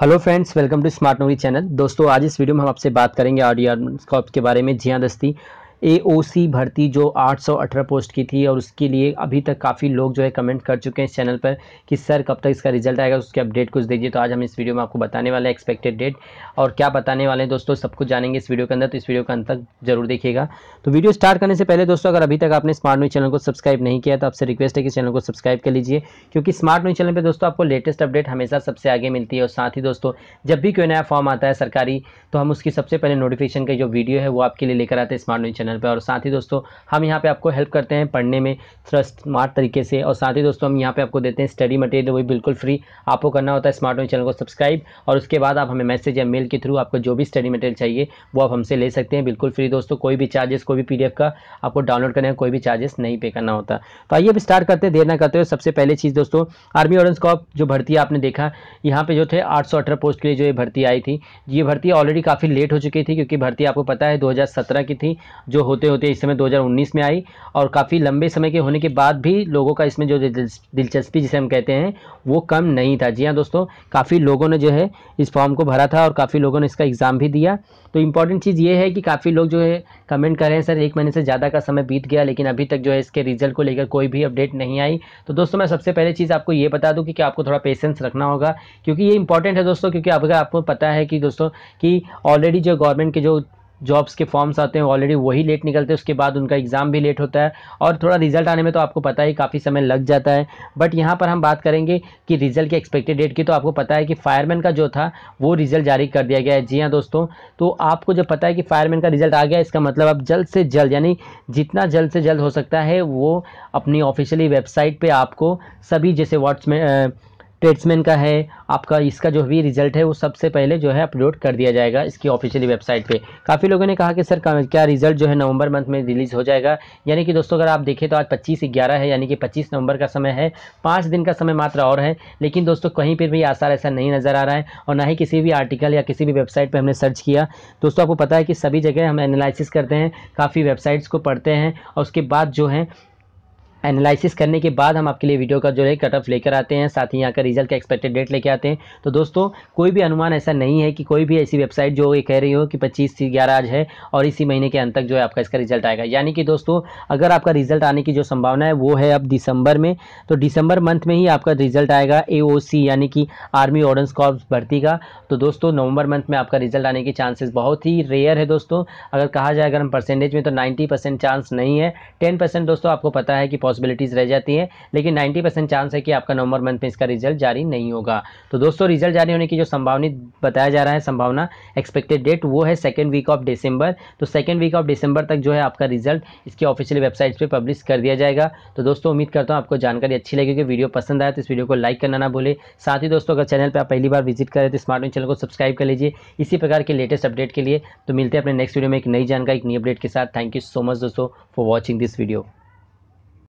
Hello friends, welcome to smart news channel. दोस्तों, आज इस वीडियो में हम आपसे बात करेंगे आर्मी ऑर्डनेंस कॉर्प्स के बारे में। जी हाँ दोस्ती, एओसी भर्ती जो 818 पोस्ट की थी और उसके लिए अभी तक काफ़ी लोग जो है कमेंट कर चुके हैं इस चैनल पर कि सर कब तक इसका रिजल्ट आएगा, उसके अपडेट कुछ दीजिए। तो आज हम इस वीडियो में आपको बताने वाले हैं एक्सपेक्टेड डेट, और क्या बताने वाले हैं दोस्तों सब कुछ जानेंगे इस वीडियो के अंदर। तो इस वीडियो का अंत तक जरूर देखिएगा। तो वीडियो स्टार्ट करने से पहले दोस्तों, अगर अभी तक आपने स्मार्ट न्यूज चैनल को सब्सक्राइब नहीं किया तो आपसे रिक्वेस्ट है कि चैनल को सब्सक्राइब कर लीजिए, क्योंकि स्मार्ट न्यूज चैनल पर दोस्तों आपको लेटेस्ट अपडेट हमेशा सबसे आगे मिलती है। और साथ ही दोस्तों, जब भी कोई नया फॉर्म आता है सरकारी, तो हम उसकी सबसे पहले नोटिफिकेशन का जो वीडियो है वो आपके लिए लेकर आते हैं स्मार्ट न्यूज। और साथ ही दोस्तों, हम यहाँ पे आपको हेल्प करते हैं पढ़ने में स्मार्ट तरीके से। और साथ ही दोस्तों, हम यहाँ पे आपको देते हैं स्टडी मटेरियल, वो बिल्कुल फ्री। आपको करना होता है स्मार्ट न्यूज चैनल को सब्सक्राइब, और उसके बाद आप हमें मैसेज या मेल के थ्रू आपको जो भी स्टडी मटेरियल चाहिए वो आप हमसे ले सकते हैं बिल्कुल फ्री दोस्तों। कोई भी चार्जेस, कोई भी पीडीएफ का आपको डाउनलोड करने का कोई भी चार्जेस नहीं पे करना होता। तो आइए अब स्टार्ट करते हैं, देर ना करते हुए। सबसे पहले चीज़ दोस्तों, आर्मी ऑर्डनेंस कॉर्प्स जो भर्ती आपने देखा, यहाँ पे जो थे 818 पोस्ट के लिए जो ये भर्ती आई थी, ये भर्ती ऑलरेडी काफ़ी लेट हो चुकी थी, क्योंकि भर्ती आपको पता है 2017 की थी, जो होते होते इस समय 2019 में आई। और काफ़ी लंबे समय के होने के बाद भी लोगों का इसमें जो दिलचस्पी जिसे हम कहते हैं वो कम नहीं था। जी हाँ दोस्तों, काफ़ी लोगों ने जो है इस फॉर्म को भरा था और काफ़ी लोगों ने इसका एग्ज़ाम भी दिया। तो इंपॉर्टेंट चीज़ ये है कि काफ़ी लोग जो है कमेंट कर रहे हैं सर 1 महीने से ज़्यादा का समय बीत गया, लेकिन अभी तक जो है इसके रिजल्ट को लेकर कोई भी अपडेट नहीं आई। तो दोस्तों, मैं सबसे पहले चीज़ आपको ये बता दूँ कि आपको थोड़ा पेशेंस रखना होगा, क्योंकि ये इंपॉर्टेंट है दोस्तों। क्योंकि आपको पता है कि दोस्तों कि ऑलरेडी जो गवर्नमेंट के जो जॉब्स के फॉर्म्स आते हैं ऑलरेडी वही लेट निकलते हैं, उसके बाद उनका एग्ज़ाम भी लेट होता है, और थोड़ा रिजल्ट आने में तो आपको पता ही काफ़ी समय लग जाता है। बट यहाँ पर हम बात करेंगे कि रिजल्ट की एक्सपेक्टेड डेट की। तो आपको पता है कि फायरमैन का जो था वो रिज़ल्ट जारी कर दिया गया है। जी हाँ दोस्तों, तो आपको जब पता है कि फायरमैन का रिजल्ट आ गया, इसका मतलब आप जल्द से जल्द, यानी जितना जल्द से जल्द हो सकता है, वो अपनी ऑफिशियली वेबसाइट पर आपको सभी जैसे ट्रेड्समैन का है, आपका इसका जो भी रिजल्ट है वो सबसे पहले जो है अपलोड कर दिया जाएगा इसकी ऑफिशियली वेबसाइट पे। काफ़ी लोगों ने कहा कि सर क्या रिजल्ट जो है नवंबर मंथ में रिलीज़ हो जाएगा? यानी कि दोस्तों, अगर आप देखें तो आज 25/11 है, यानी कि 25 नवंबर का समय है, 5 दिन का समय मात्र और है। लेकिन दोस्तों, कहीं पर भी आसार ऐसा नहीं नज़र आ रहा है, और ना ही किसी भी आर्टिकल या किसी भी वेबसाइट पर हमने सर्च किया। दोस्तों, आपको पता है कि सभी जगह हम एनालिसिस करते हैं, काफ़ी वेबसाइट्स को पढ़ते हैं, और उसके बाद जो है एनालिसिस करने के बाद हम आपके लिए वीडियो का जो है कट ऑफ लेकर आते हैं, साथ ही यहाँ का रिजल्ट का एक्सपेक्टेड डेट लेके आते हैं। तो दोस्तों, कोई भी अनुमान ऐसा नहीं है कि कोई भी ऐसी वेबसाइट जो ये कह रही हो कि 25/11 आज है और इसी महीने के अंत तक जो है आपका इसका रिजल्ट आएगा। यानी कि दोस्तों, अगर आपका रिजल्ट आने की जो संभावना है वो है अब दिसंबर में, तो दिसंबर मंथ में ही आपका रिजल्ट आएगा एओसी यानी कि आर्मी ऑर्डनेंस कॉर्प्स भर्ती का। तो दोस्तों, नवंबर मंथ में आपका रिजल्ट आने के चांसेस बहुत ही रेयर है दोस्तों। अगर कहा जाए अगर हम परसेंटेज में, तो 90% चांस नहीं है, 10% दोस्तों आपको पता है कि पॉसिबिलिटीज़ रह जाती है, लेकिन 90% चांस है कि आपका नवंबर मंथ में इसका रिजल्ट जारी नहीं होगा। तो दोस्तों, रिजल्ट जारी होने की जो संभावना बताया जा रहा है, संभावना एक्सपेक्टेड डेट वो है 2nd वीक ऑफ दिसंबर। तो 2nd वीक ऑफ दिसंबर तक जो है आपका रिजल्ट इसकी ऑफिशियल वेबसाइट पे पब्लिश कर दिया जाएगा। तो दोस्तों, उम्मीद करता हूँ आपको जानकारी अच्छी लगेगी। वीडियो पसंद आए तो इस वीडियो को लाइक करना ना भूलें। साथ ही दोस्तों, अगर चैनल पर आप पहली बार विजिट करें तो स्मार्ट न्यूज चैनल को सब्सक्राइब कर लीजिए इसी प्रकार के लेटेस्ट अपडेट के लिए। तो मिलते हैं अपने नेक्स्ट वीडियो में एक नई जानकारी, एक नई अपडेट के साथ। थैंक यू सो मच दोस्तों फॉर वॉचिंग दिस वीडियो।